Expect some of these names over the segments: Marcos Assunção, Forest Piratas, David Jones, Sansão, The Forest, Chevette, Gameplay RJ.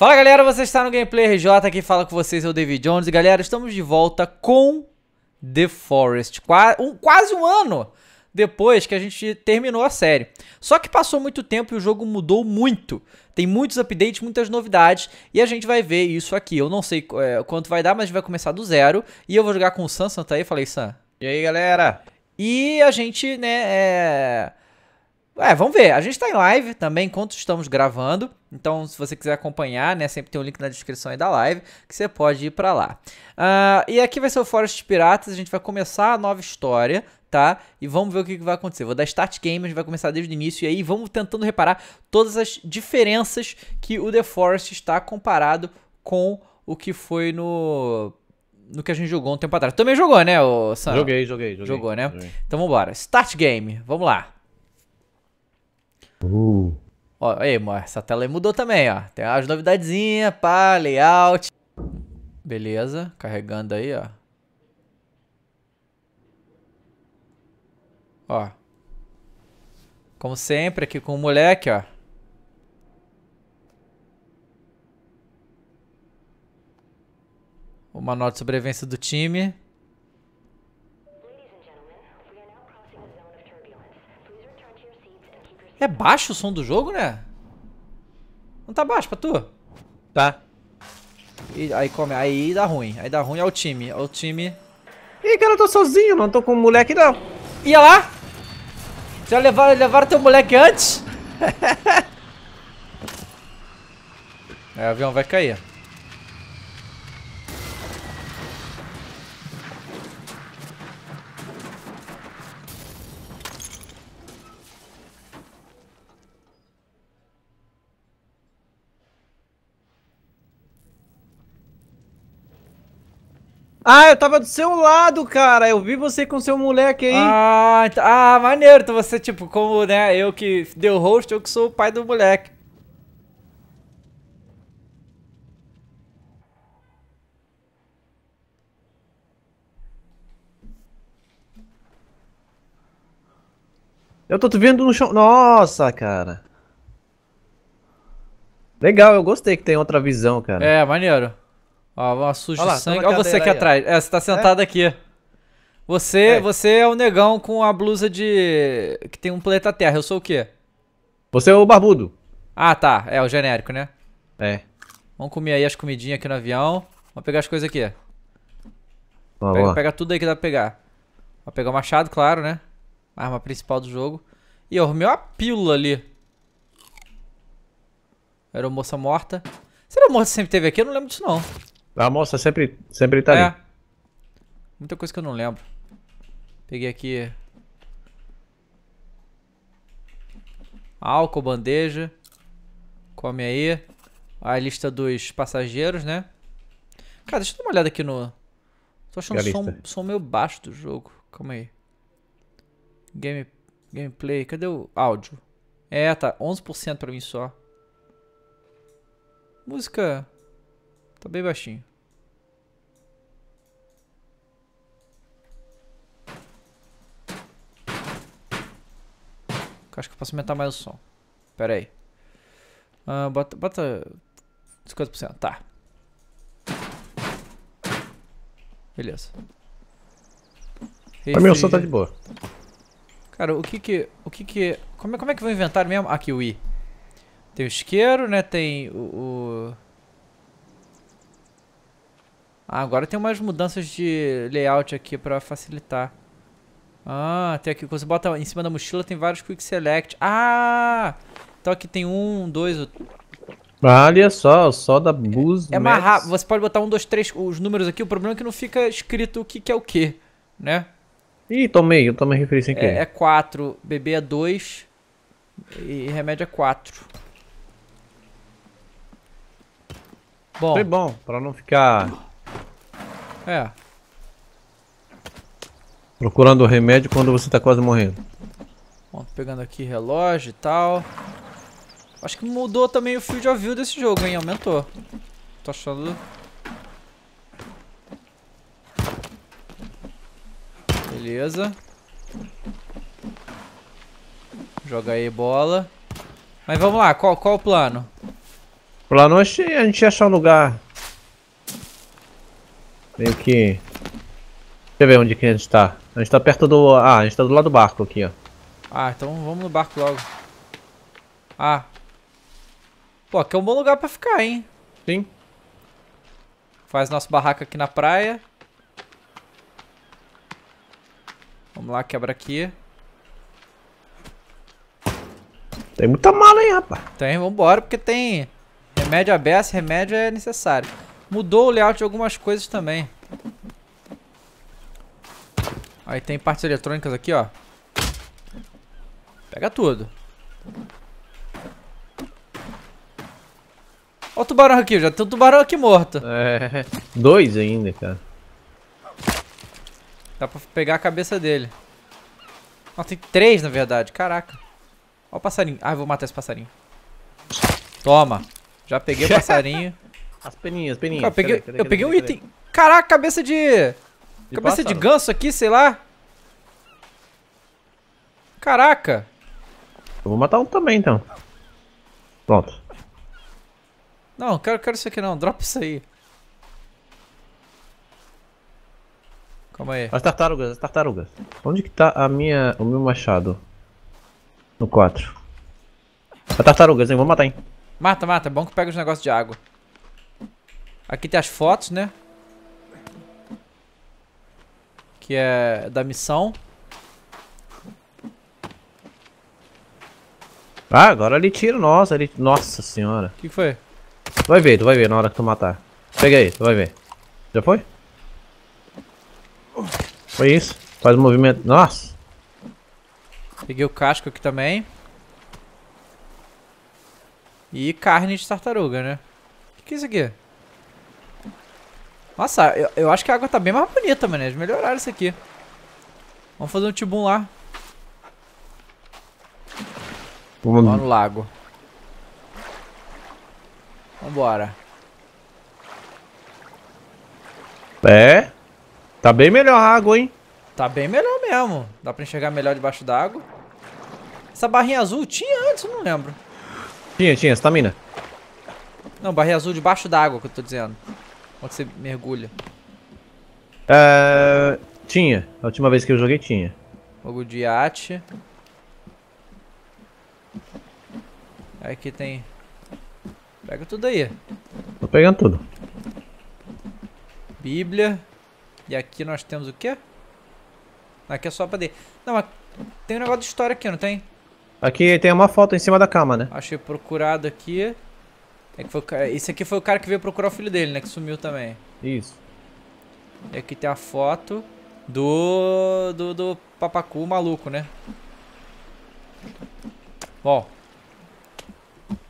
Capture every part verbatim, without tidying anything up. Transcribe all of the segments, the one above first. Fala galera, você está no Gameplay R J, quem fala com vocês é o David Jones. E galera, estamos de volta com The Forest, Qua um, quase um ano depois que a gente terminou a série. Só que passou muito tempo e o jogo mudou muito. Tem muitos updates, muitas novidades e a gente vai ver isso aqui. Eu não sei é, quanto vai dar, mas a gente vai começar do zero. E eu vou jogar com o Sansão, tá aí? Falei, Sam. E aí galera? E a gente, né, é... É, vamos ver, a gente tá em live também enquanto estamos gravando, então se você quiser acompanhar, né, sempre tem um link na descrição aí da live, que você pode ir pra lá. Uh, e aqui vai ser o Forest Piratas, a gente vai começar a nova história, tá? E vamos ver o que, que vai acontecer. Vou dar Start Game, a gente vai começar desde o início, e aí vamos tentando reparar todas as diferenças que o The Forest está comparado com o que foi no... no que a gente jogou um tempo atrás. Também jogou, né, o Sam? Joguei, joguei, joguei. Jogou, né? Joguei. Então vambora, Start Game, vamos lá. Uh. Ó, aí, essa tela aí mudou também, ó. Tem as novidadezinhas, pá, layout. Beleza, carregando aí, ó. Ó. Como sempre, aqui com o moleque, ó. O manual de sobrevivência do time. É baixo o som do jogo, né? Não tá baixo pra tu? Tá. E aí come, aí dá ruim, aí dá ruim, é o time, é o time. Ih, cara, eu tô sozinho, não tô com o moleque não. Ia lá? Já levaram, levaram teu moleque antes? É, o avião vai cair. Ah, eu tava do seu lado, cara. Eu vi você com seu moleque aí. Ah, ah, maneiro. Então você, tipo, como, né, eu que deu host, eu que sou o pai do moleque. Eu tô te vendo no chão. Nossa, cara. Legal, eu gostei que tem outra visão, cara. É, maneiro. Ó, uma suja de sangue. Olha você aqui aí, atrás. Ó. É, você tá sentado é. aqui. Você é. você é o negão com a blusa de... que tem um planeta Terra. Eu sou o quê? Você é o barbudo. Ah, tá. É, o genérico, né? É. Vamos comer aí as comidinhas aqui no avião. Vamos pegar as coisas aqui. Boa, pega, boa. pega tudo aí que dá pra pegar. Vamos pegar o machado, claro, né? A arma principal do jogo. Ih, eu arrumei uma pílula ali. Era moça morta. Será que a moça sempre teve aqui? Eu não lembro disso, não. A moça sempre, sempre tá é. ali. Muita coisa que eu não lembro. Peguei aqui... álcool, bandeja. Come aí. A lista dos passageiros, né? Cara, deixa eu dar uma olhada aqui no... Tô achando o som, som meio baixo do jogo. Calma aí. Game, gameplay. Cadê o áudio? É, tá. onze por cento pra mim só. Música... tá bem baixinho. Acho que eu posso aumentar mais o som. Pera aí. Ah, bota, bota cinquenta por cento. Tá. Beleza. Refri... Meu som tá de boa. Cara, o que que... O que que como, é, como é que vai inventar mesmo? Aqui o I. Tem o isqueiro, né? Tem o... o... Ah, agora tem umas mudanças de layout aqui pra facilitar. Ah, tem aqui, quando você bota em cima da mochila tem vários quick select. Ah, então aqui tem um, dois... O... Ah, olha só, só da bus... É mais rápido, você pode botar um, dois, três, os números aqui, o problema é que não fica escrito o que, que é o que, né? Ih, tomei, eu tomei referência em que. É quatro, bebê é dois e remédio é quatro. Bom. Foi bom, pra não ficar... É. Procurando o remédio quando você tá quase morrendo. Bom, tô pegando aqui relógio e tal. Acho que mudou também o field of view desse jogo, hein? Aumentou. Tô achando... Beleza. Joga aí bola. Mas vamos lá, qual, qual o plano? Por lá longe a gente ia achar um lugar. Meio que... Deixa eu ver onde que a gente tá. A gente tá perto do... Ah, a gente tá do lado do barco aqui, ó. Ah, então vamos no barco logo. Ah. Pô, aqui é um bom lugar pra ficar, hein? Sim. Faz nosso barraco aqui na praia. Vamos lá, quebra aqui. Tem muita mala, hein, rapaz? Tem, vambora, porque tem remédio aberto, remédio é necessário. Mudou o layout de algumas coisas também. Aí tem partes eletrônicas aqui, ó. Pega tudo. Olha o tubarão aqui, já tem um tubarão aqui morto. É, dois ainda, cara. Dá pra pegar a cabeça dele. Nossa, tem três na verdade, caraca. Olha o passarinho. Ah, eu vou matar esse passarinho. Toma. Já peguei o passarinho. As peninhas, as peninhas. Cara, eu peguei, cadê, cadê, eu cadê, peguei cadê, um cadê, item. Cadê? Caraca, cabeça de... de cabeça pássaro. De ganso aqui, sei lá. Caraca. Eu vou matar um também, então. Pronto. Não, quero, quero isso aqui não. Dropa isso aí. Calma aí. As tartarugas, as tartarugas. Onde que tá a minha, o meu machado? No quatro. As tartarugas, hein? Vou matar, hein? Mata, mata. É bom que pega os negócios de água. Aqui tem as fotos, né? Que é da missão. Ah, agora ele tira. Nossa, ele... Nossa senhora. O que foi? Tu vai ver, tu vai ver na hora que tu matar. Pega aí, tu vai ver. Já foi? Foi isso. Faz o movimento. Nossa. Peguei o casco aqui também. E carne de tartaruga, né? O que é isso aqui? Nossa, eu, eu acho que a água tá bem mais bonita, mano. Eles melhoraram isso aqui. Vamos fazer um tibum lá. Vamos lá no lago. Vambora. É. Tá bem melhor a água, hein? Tá bem melhor mesmo. Dá pra enxergar melhor debaixo d'água. Essa barrinha azul tinha antes, eu não lembro. Tinha, tinha, estamina. Não, barrinha azul debaixo d'água que eu tô dizendo. Onde você mergulha. É... Tinha. A última vez que eu joguei tinha. Fogo de iate. Aqui tem... Pega tudo aí. Tô pegando tudo. Bíblia. E aqui nós temos o quê? Aqui é só pra dentro. Não, mas tem um negócio de história aqui, não tem? Aqui tem uma foto em cima da cama, né? Achei procurado aqui. É que foi... Esse aqui foi o cara que veio procurar o filho dele, né? Que sumiu também. Isso. E aqui tem a foto do... Do, do papacu maluco, né? Bom.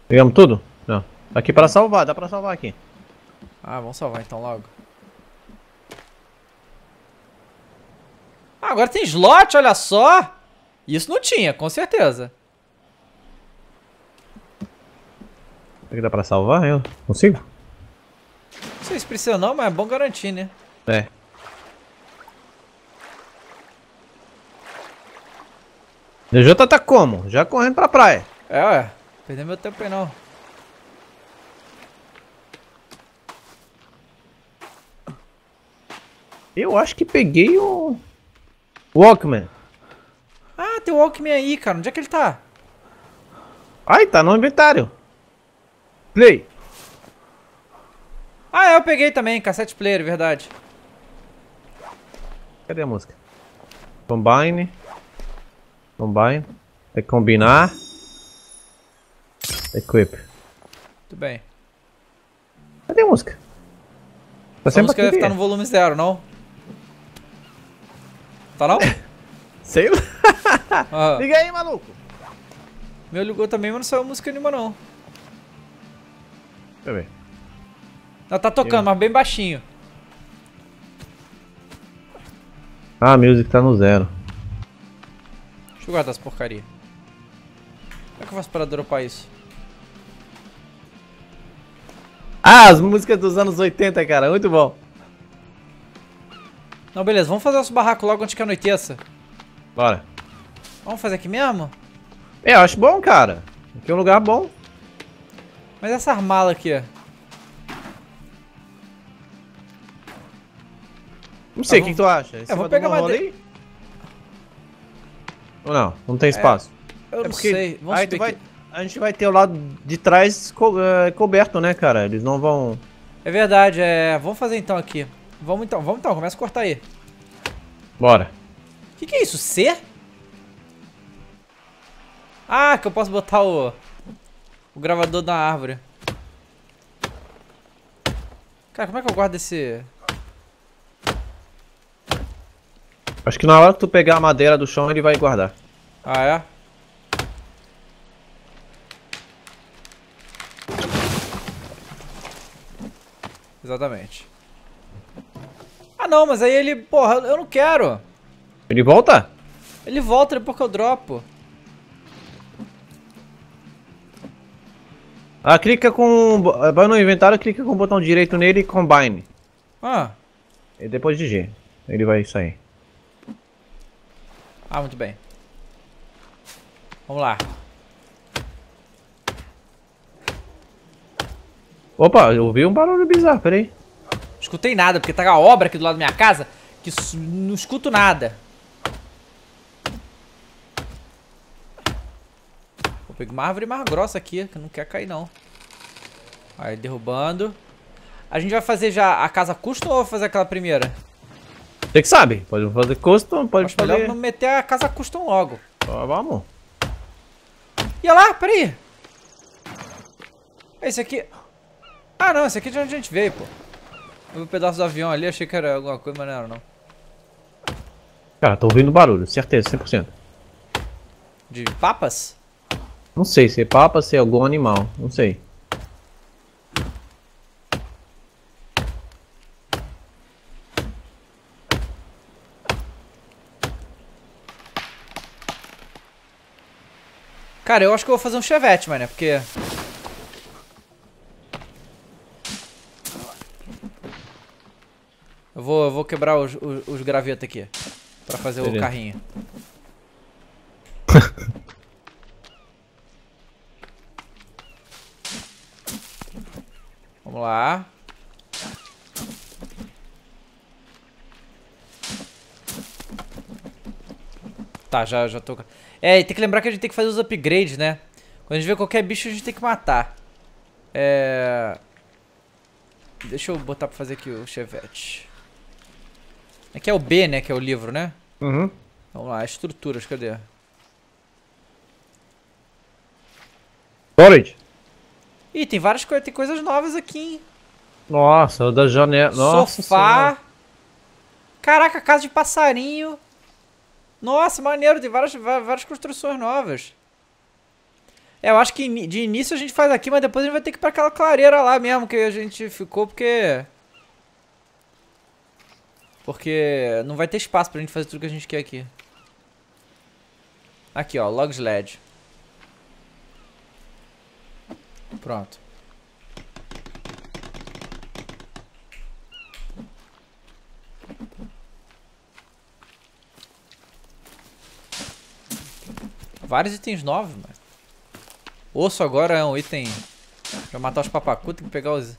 Pegamos tudo? Não. Aqui pra salvar, dá pra salvar aqui. Ah, vamos salvar então logo. Ah, agora tem slot, olha só! Isso não tinha, com certeza. Será que dá pra salvar? Eu consigo? Não sei se precisa não, mas é bom garantir, né? É. O Jota tá como? Já correndo pra praia. É, ué. Perder meu tempo aí não. Eu acho que peguei o... Walkman. Ah, tem o Walkman aí, cara. Onde é que ele tá? Ai, tá no inventário. Play. Ah, eu peguei também. Cassete player, verdade. Cadê a música? Combine. Combine. Tem que combinar. Equip. Muito bem. Cadê a música? Tá a música deve estar no volume zero, não? Tá não? Sei lá. Ah. Liga aí, maluco. Meu ligou também, mas não saiu música nenhuma, não. Deixa eu ver. Ela tá tocando, eu... mas bem baixinho. Ah, a music tá no zero. Deixa eu guardar essa porcaria. Como é que eu faço pra dropar isso? Ah, as músicas dos anos oitenta, cara. Muito bom. Não, beleza, vamos fazer nosso barraco logo antes que anoiteça. Bora. Vamos fazer aqui mesmo? É, eu acho bom, cara. Aqui é um lugar bom. Mas essa mala aqui, ó. Não sei, o ah, que, vamos... que tu acha? Esse é, vamos pegar madeira. Ali? Ou não? Não tem espaço. É, eu é não sei. Vamos aí tu vai... A gente vai ter o lado de trás co... coberto, né, cara? Eles não vão... É verdade, é... Vamos fazer então aqui. Vamos então, vamos então. Começa a cortar aí. Bora. Que que é isso? C? Ah, que eu posso botar o... O gravador na árvore. Cara, como é que eu guardo esse... Acho que na hora que tu pegar a madeira do chão, ele vai guardar. Ah, é? Exatamente. Ah, não, mas aí ele... Porra, eu não quero. Ele volta? Ele volta depois que eu dropo. Ah, clica com... Vai no inventário, clica com o botão direito nele e combine. Ah. E depois de G. Ele vai sair. Ah, muito bem. Vamos lá. Opa, eu ouvi um barulho bizarro, peraí. Não escutei nada, porque tá com a obra aqui do lado da minha casa, que não escuto nada. Vou pegar uma árvore mais grossa aqui, que não quer cair não. Aí, derrubando. A gente vai fazer já a casa custom ou vai fazer aquela primeira? Você que sabe, pode fazer custom, pode acho fazer... Acho melhor meter a casa custom logo. Ah, vamos. E olha lá, peraí. Esse aqui... Ah, não, esse aqui é de onde a gente veio, pô. Eu vi um pedaço do avião ali, achei que era alguma coisa, mas não era, não. Cara, tô ouvindo barulho, certeza, cem por cento. De papas? Não sei se é papa, se é algum animal, não sei. Cara, eu acho que eu vou fazer um chevette, mano, né? Porque... Eu vou, eu vou quebrar os, os, os gravetos aqui, pra fazer Beleza. O carrinho. Vamos lá. Tá, já, já tô... É, e tem que lembrar que a gente tem que fazer os upgrades, né? Quando a gente vê qualquer bicho, a gente tem que matar. É... Deixa eu botar pra fazer aqui o chevette. Aqui é o B, né? Que é o livro, né? Uhum. Vamos lá, estruturas, cadê? Storage. Ih, tem várias coisas, tem coisas novas aqui, hein? Nossa, da janela... Nossa, sofá. Senhora. Caraca, casa de passarinho. Nossa, maneiro, tem várias, várias construções novas. É, eu acho que de início a gente faz aqui, mas depois a gente vai ter que ir pra aquela clareira lá mesmo que a gente ficou, porque... Porque não vai ter espaço pra gente fazer tudo que a gente quer aqui. Aqui, ó, log sled. Pronto. Vários itens novos, mano. Osso agora é um item pra matar os papacu, tem que pegar os...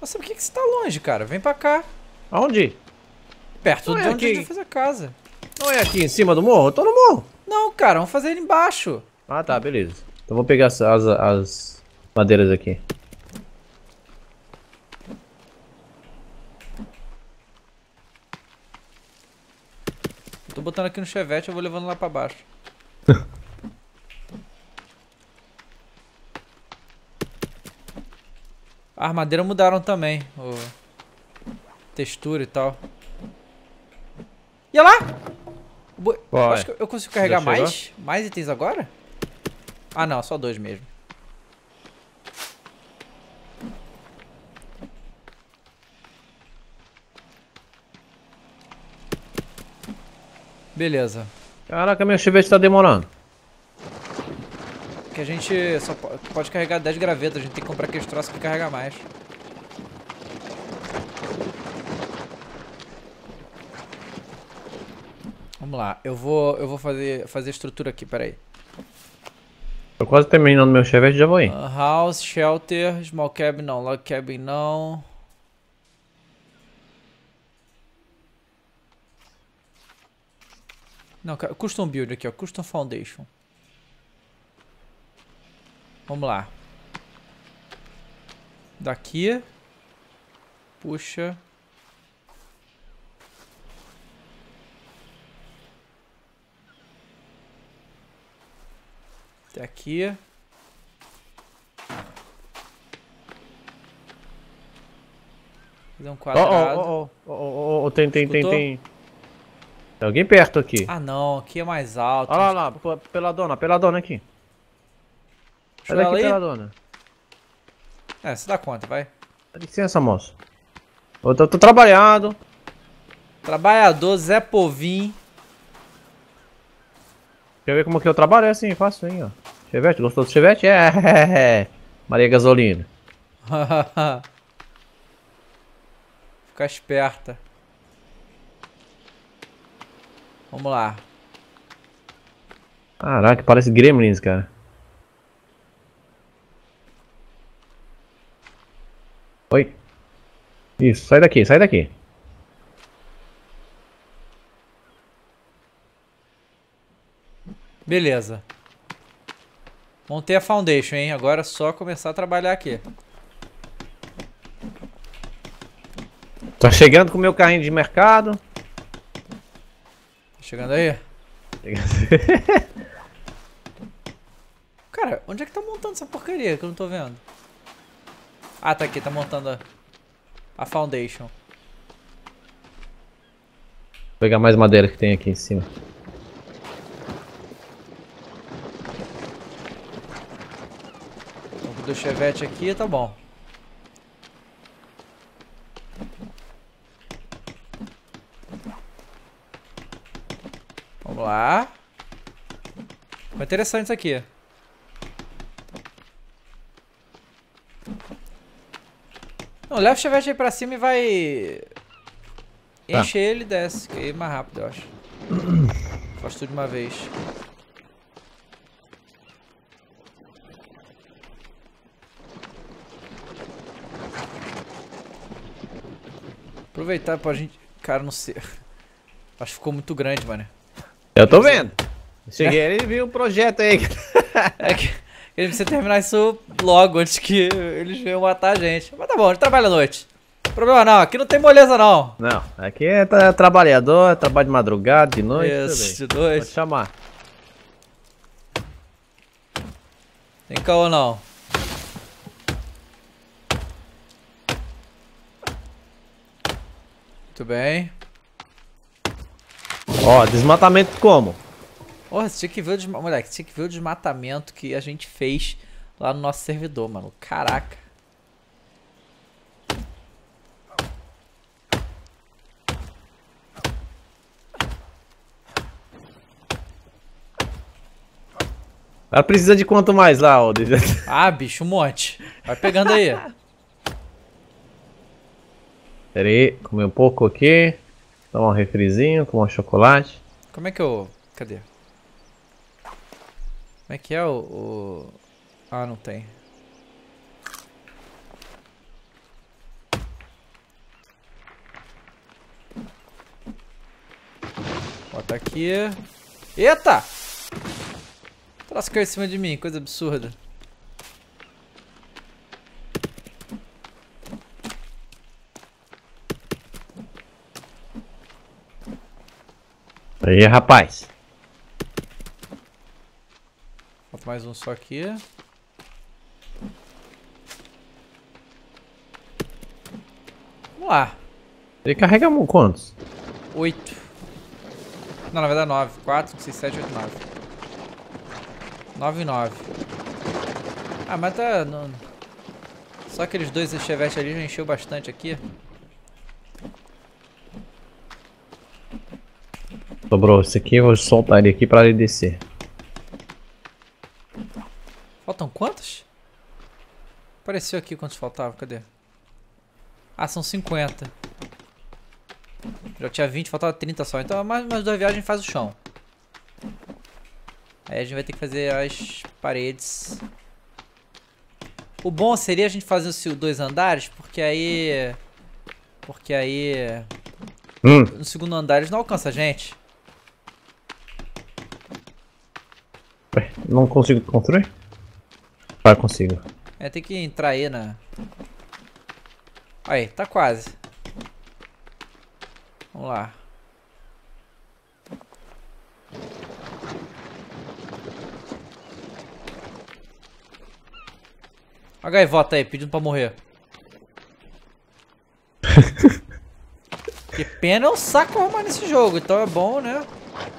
Nossa, por que que você tá longe, cara? Vem pra cá. Aonde? Perto de onde a gente vai fazer a casa. Não é aqui em cima do morro? Eu tô no morro. Não, cara, vamos fazer ele embaixo. Ah, tá, beleza. Então vou pegar as, as, as madeiras aqui. Eu tô botando aqui no chevette, eu vou levando lá pra baixo. A armadura mudaram também, o... textura e tal. E olha lá! Bo... Eu acho que eu consigo carregar mais? Mais itens agora? Ah não, só dois mesmo. Beleza. Caraca, meu chevette tá demorando. Que a gente só pode carregar dez gravetas, a gente tem que comprar aqueles troços que carrega mais. Vamos lá, eu vou, eu vou fazer, fazer estrutura aqui, peraí. Tô quase terminando meu chevette, já vou ir. Uh, house, shelter, small cabin não, log cabin não. Não, custom build aqui, ó, custom foundation. Vamos lá. Daqui. Puxa. Até aqui. Fazer um quadrado. Oh, oh, oh, oh, oh, oh, tem, tem, tem, tem. Tem alguém perto aqui. Ah não, aqui é mais alto. Olha lá, lá, pela dona, pela dona aqui. Sai daqui, pela dona. É, você dá conta, vai. Dá licença, moço. Eu tô, tô trabalhado. Trabalhador Zé Povim. Deixa eu ver como que eu trabalho, é assim, faço assim, ó. Chevette, gostou do chevette? É, Maria Gasolina. Fica esperta. Vamos lá. Caraca, parece gremlins, cara. Oi. Isso, sai daqui, sai daqui. Beleza. Montei a foundation, hein? Agora é só começar a trabalhar aqui. Tô chegando com o meu carrinho de mercado. Chegando aí? Cara, onde é que tá montando essa porcaria que eu não tô vendo? Ah, tá aqui, tá montando a, a foundation. Vou pegar mais madeira que tem aqui em cima. O do chevette aqui, tá bom. Vamos lá. Foi interessante isso aqui. Não, leva o chevette aí pra cima e vai... Tá. Enche ele e desce, que aí é mais rápido, eu acho. Faz tudo de uma vez. Aproveitar pra gente... Cara, não sei. Acho que ficou muito grande, mano. Eu tô vendo. Cheguei é. Ele viu o projeto aí. É que ele precisa terminar isso logo, antes que eles venham matar a gente. Mas tá bom, a gente trabalha à noite. Problema não, aqui não tem moleza não. Não, aqui é tra trabalhador, trabalho de madrugada, de noite. Isso, de noite. Pode chamar. Tem caô não. Muito bem. Ó, desmatamento como? Ó, tinha que ver o desmatamento, moleque, tinha que ver o desmatamento que a gente fez lá no nosso servidor, mano. Caraca. Ela precisa de quanto mais lá, ó? Ah, bicho, um monte. Vai pegando aí. Pera aí, comer um pouco aqui. Tomar um refrizinho, tomar um chocolate. Como é que eu... Cadê? Como é que é o... o... Ah, não tem. Bota aqui. Eita! O troço caiu em cima de mim, coisa absurda. Aí, rapaz. Bota mais um só aqui. Vamos lá. Ele carrega quantos? Oito. Não, na verdade nove. Quatro, cinco, seis, sete, oito, nove. Nove e nove. Ah, mas tá... No... Só aqueles dois chevetes ali já encheu bastante aqui. Sobrou esse aqui, eu vou soltar ele aqui pra ele descer. Faltam quantos? Apareceu aqui quantos faltavam, cadê? Ah, são cinquenta. Já tinha vinte, faltava trinta só. Então mais umas duas viagens faz o chão. Aí a gente vai ter que fazer as paredes. O bom seria a gente fazer os dois andares, porque aí... Porque aí... Hum. No segundo andar eles não alcançam a gente. Não consigo construir? Ah, consigo. É, tem que entrar aí na... Aí, tá quase. Vamos lá. A gaivota aí, pedindo pra morrer. Que pena é um saco arrumar nesse jogo, então é bom, né?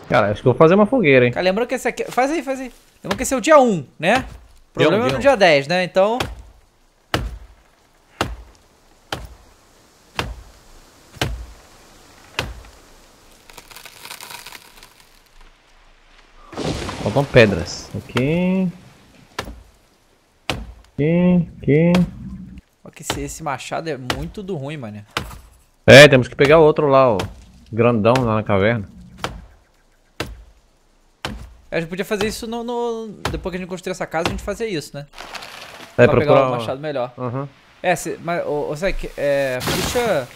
Cara, acho que eu vou fazer uma fogueira, hein? Cara, lembrando que esse aqui... Faz aí, faz aí. Lembrando que esse é o dia um, né? O problema é no dia dez, né? Então... Faltam pedras. Aqui... Aqui, aqui... Esse, esse machado é muito do ruim, mano. É, temos que pegar o outro lá, ó. Grandão lá na caverna. A gente podia fazer isso no, no... Depois que a gente construir essa casa, a gente fazia isso, né? É, pra procurar... pegar o machado melhor. Uhum. É, se, mas, ou, ou sei que, é, puxa...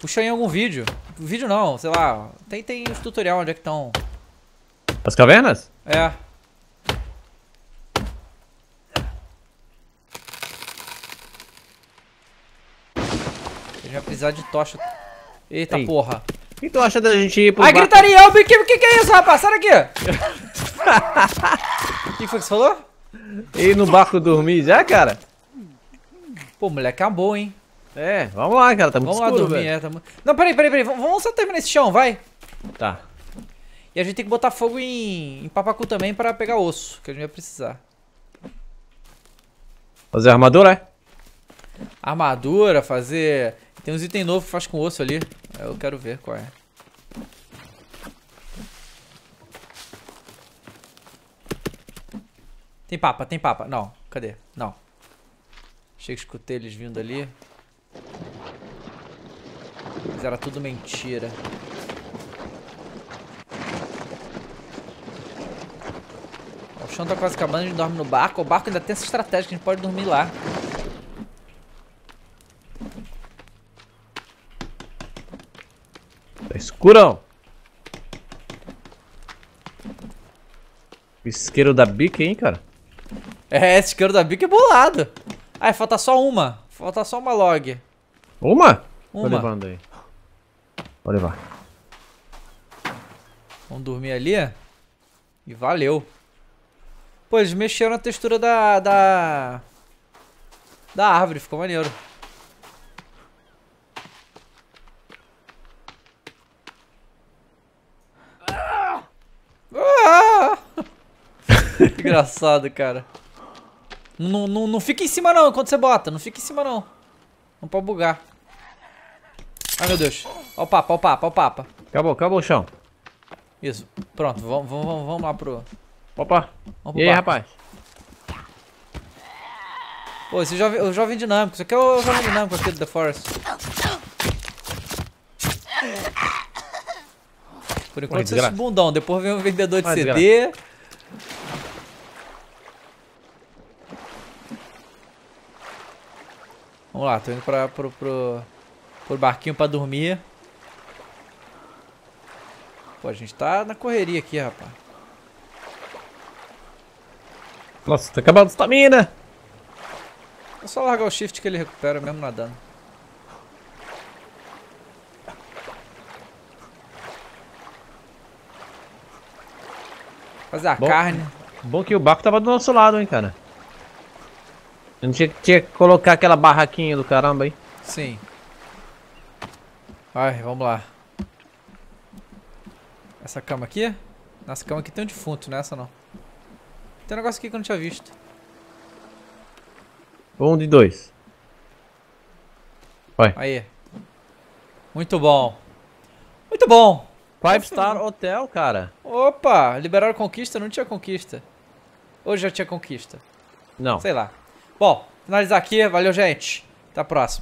Puxa em algum vídeo. Vídeo não, sei lá. Tem, tem os tutorial onde é que estão... As cavernas? É. A gente vai precisar de tocha. Eita, ei, porra. Que tu acha da gente ir pro... Ai, gritaria! O que, que que é isso, rapaz? Sai daqui! O que foi que você falou? E no barco dormir já, cara? Pô, moleque, acabou, hein? É, vamos lá, cara. Tá muito vamos escuro, lá dormir, é, tá muito... Não, peraí, peraí, peraí. Vamos só terminar esse chão, vai. Tá. E a gente tem que botar fogo em, em papacu também pra pegar osso, que a gente vai precisar. Fazer armadura, é? Armadura, fazer... Tem uns itens novos que faz com osso ali. Eu quero ver qual é. Tem papa, tem papa. Não, cadê? Não. Achei que escutei eles vindo ali. Mas era tudo mentira. O chão tá quase acabando, a gente dorme no barco. O barco ainda tem essa estratégia que a gente pode dormir lá. Escurão. O isqueiro da bica, hein, cara? É, esse isqueiro da bica é bolado. Ah, falta só uma. Falta só uma log. Uma? Uma. Tô levando aí. Vou levar. Vamos dormir ali. E valeu. Pô, eles mexeram na textura da... Da, da árvore. Ficou maneiro. Que engraçado, cara. Não, não, não fica em cima não, enquanto você bota. Não fica em cima não. Não pode bugar. Ai, meu Deus. Ó o papa, ó o papa, ó o papa. Acabou, acabou o chão. Isso. Pronto, vamos vamo, vamo, vamo lá pro... Opa. Vamo pro e aí, rapaz? Pô, esse jovem, o jovem dinâmico. Isso aqui é o jovem dinâmico aqui do The Forest. Por enquanto você é esse bundão. Depois vem um vendedor de mas C D... Desgraça. Vamos lá, tô indo pra, pro, pro, pro barquinho pra dormir. Pô, a gente tá na correria aqui, rapaz. Nossa, tá acabando a estamina. É só largar o shift que ele recupera mesmo nadando. Fazer a bom, carne. Bom que o barco tava do nosso lado, hein, cara. Eu não tinha, tinha que colocar aquela barraquinha do caramba aí. Sim. Vai, vamos lá. Essa cama aqui? Nessa cama aqui tem um defunto, não é essa não. Tem um negócio aqui que eu não tinha visto. Um de dois. Vai. Aí. Muito bom. Muito bom. Five Star Hotel, cara. Opa, liberaram conquista? Não tinha conquista. Ou já tinha conquista? Não. Sei lá. Bom, finalizar aqui. Valeu, gente. Até a próxima.